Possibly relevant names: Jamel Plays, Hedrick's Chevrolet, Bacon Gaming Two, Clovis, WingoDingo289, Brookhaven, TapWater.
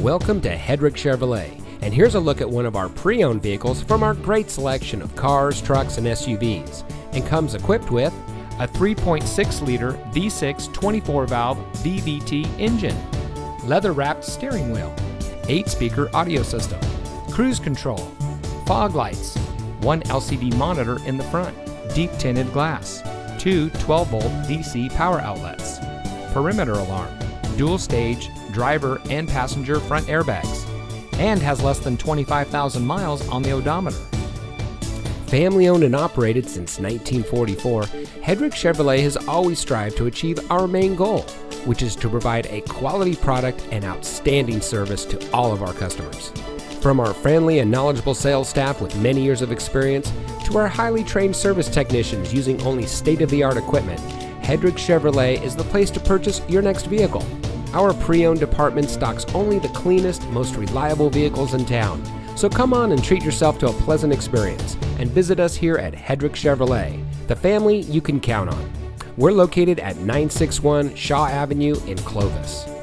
Welcome to Hedrick's Chevrolet, and here's a look at one of our pre-owned vehicles from our great selection of cars, trucks, and SUVs, and comes equipped with a 3.6-liter V6 24-valve DVT engine, leather-wrapped steering wheel, 8-speaker audio system, cruise control, fog lights, 1 LCD monitor in the front, deep tinted glass, 2 12-volt DC power outlets, perimeter alarm, dual-stage driver and passenger front airbags, and has less than 25,000 miles on the odometer. Family-owned and operated since 1944, Hedrick's Chevrolet has always strived to achieve our main goal, which is to provide a quality product and outstanding service to all of our customers. From our friendly and knowledgeable sales staff with many years of experience to our highly trained service technicians using only state-of-the-art equipment, Hedrick's Chevrolet is the place to purchase your next vehicle. Our pre-owned department stocks only the cleanest, most reliable vehicles in town. So come on and treat yourself to a pleasant experience and visit us here at Hedrick's Chevrolet, the family you can count on. We're located at 961 Shaw Avenue in Clovis.